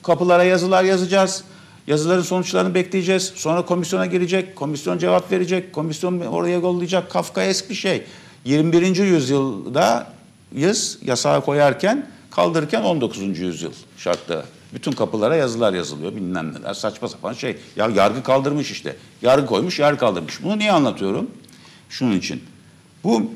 kapılara yazılar yazacağız. Yazıların sonuçlarını bekleyeceğiz. Sonra komisyona girecek. Komisyon cevap verecek. Komisyon oraya yollayacak. Kafkaesk bir şey. 21. yüzyıldayız. Yasağı koyarken, kaldırırken 19. yüzyıl şartta. Bütün kapılara yazılar yazılıyor, bilmem neler, saçma sapan şey. Ya yargı kaldırmış işte. Yargı koymuş, yargı kaldırmış. Bunu niye anlatıyorum? Şunun için. Bu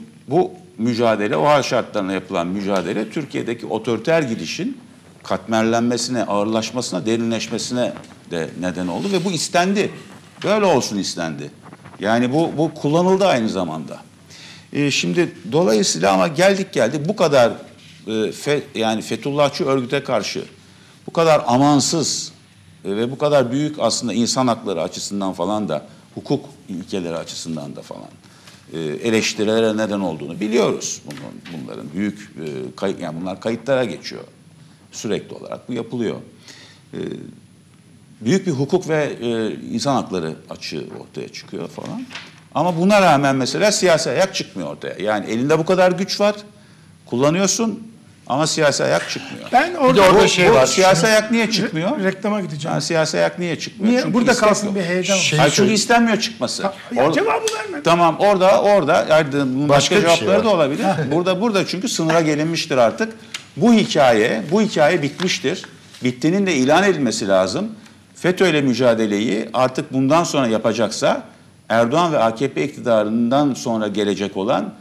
mücadele, o hal şartlarına yapılan mücadele, Türkiye'deki otoriter gidişin katmerlenmesine, ağırlaşmasına, derinleşmesine de neden oldu ve bu istendi. Böyle olsun istendi. Yani bu kullanıldı aynı zamanda. Şimdi dolayısıyla ama geldi bu kadar yani Fethullahçı örgüte karşı bu kadar amansız ve bu kadar büyük, aslında insan hakları açısından falan da, hukuk ilkeleri açısından da falan eleştirilere neden olduğunu biliyoruz. Bunların büyük, yani bunlar kayıtlara geçiyor. Sürekli olarak bu yapılıyor. Büyük bir hukuk ve insan hakları açığı ortaya çıkıyor falan. Ama buna rağmen mesela siyasi ayak çıkmıyor ortaya. Yani elinde bu kadar güç var, kullanıyorsun. Ama siyasi ayak çıkmıyor. Ben orada bir orada şey var. Siyasi ayak niye çıkmıyor? Reklama gideceğim. Yani siyasi ayak niye çıkmıyor? Niye? Çünkü burada kalsın bir heyecan. Hayır, çünkü istenmiyor çıkması. Cevabı vermedi. Tamam, orada yani başka cevapları da olabilir. Burada çünkü sınıra gelinmiştir artık. Bu hikaye bitmiştir. Bittiğinin de ilan edilmesi lazım. FETÖ'yle mücadeleyi artık bundan sonra yapacaksa Erdoğan ve AKP iktidarından sonra gelecek olan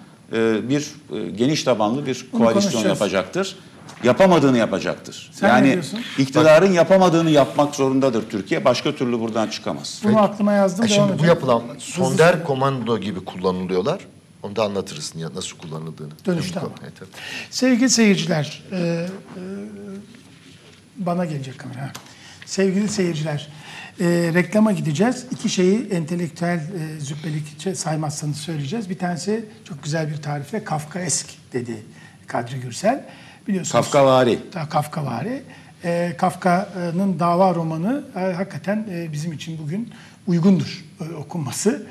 bir geniş tabanlı bir koalisyon yapacaktır. Yapamadığını yapacaktır. Sen yani iktidarın yapamadığını yapmak zorundadır Türkiye. Başka türlü buradan çıkamaz. Bunu aklıma yazdım. Şimdi bu yapılan Sonder komando gibi kullanılıyorlar. Onu da anlatırsın ya nasıl kullanıldığını. Dönüşte ama. Evet, evet. Sevgili seyirciler, bana gelecek kamera. Sevgili seyirciler, reklama gideceğiz. İki şeyi entelektüel züppelik saymazsanız söyleyeceğiz. Bir tanesi çok güzel bir tarifle Kafkaesk dedi Kadri Gürsel. Biliyorsunuz. Kafkavari. Kafkavari. Kafka'nın Dava romanı hakikaten bizim için bugün uygundur okunması.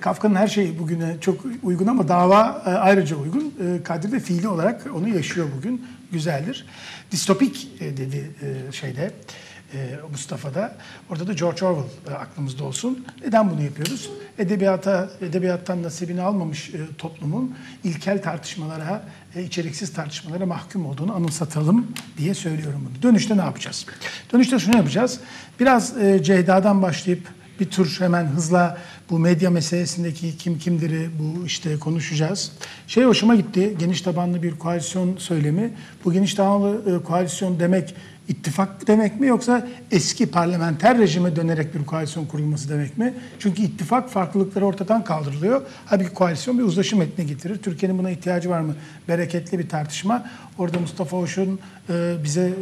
Kafka'nın her şeyi bugüne çok uygun ama dava ayrıca uygun. Kadri de fiili olarak onu yaşıyor bugün. Güzeldir. Distopik dedi şeyde. Mustafa'da. Orada da George Orwell aklımızda olsun. Neden bunu yapıyoruz? Edebiyattan nasibini almamış toplumun ilkel tartışmalara, içeriksiz tartışmalara mahkum olduğunu anımsatalım diye söylüyorum bunu. Dönüşte ne yapacağız? Dönüşte şunu yapacağız. Biraz Cehda'dan başlayıp bir tür hemen hızla bu medya meselesindeki kim kimdir'i bu işte konuşacağız. Şey hoşuma gitti. Geniş tabanlı bir koalisyon söylemi. Bu geniş tabanlı koalisyon demek İttifak demek mi yoksa eski parlamenter rejime dönerek bir koalisyon kurulması demek mi? Çünkü ittifak farklılıkları ortadan kaldırılıyor. Halbuki koalisyon bir uzlaşı metni getirir. Türkiye'nin buna ihtiyacı var mı? Bereketli bir tartışma. Orada Mustafa Hoş'un bize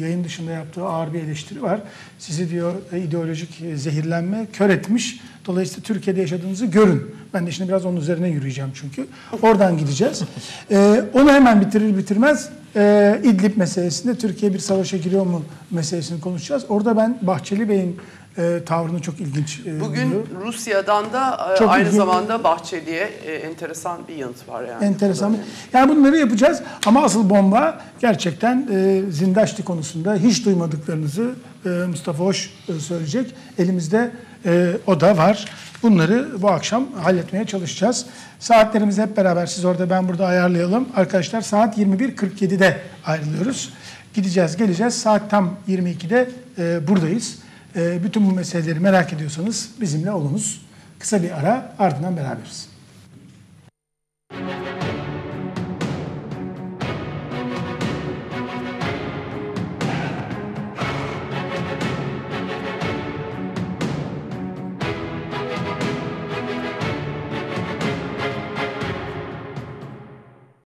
yayın dışında yaptığı ağır bir eleştiri var. Sizi diyor ideolojik zehirlenme kör etmiş. Dolayısıyla Türkiye'de yaşadığınızı görün. Ben de şimdi biraz onun üzerine yürüyeceğim çünkü. Oradan gideceğiz. Onu hemen bitirir bitirmez İdlib meselesinde Türkiye bir savaşa giriyor mu meselesini konuşacağız. Orada ben Bahçeli Bey'in tavrını çok ilginç bugün diyor. Rusya'dan da çok aynı zamanda Bahçeli'ye enteresan bir yanıt var yani. Enteresan. Yani bunları yapacağız ama asıl bomba gerçekten Zindaşti konusunda hiç duymadıklarınızı Mustafa Hoş söyleyecek. Elimizde o da var. Bunları bu akşam halletmeye çalışacağız. Saatlerimizi hep beraber siz orada ben burada ayarlayalım. Arkadaşlar saat 21.47'de ayrılıyoruz. Gideceğiz geleceğiz. Saat tam 22'de buradayız. Bütün bu meseleleri merak ediyorsanız bizimle olunuz. Kısa bir ara ardından beraberiz.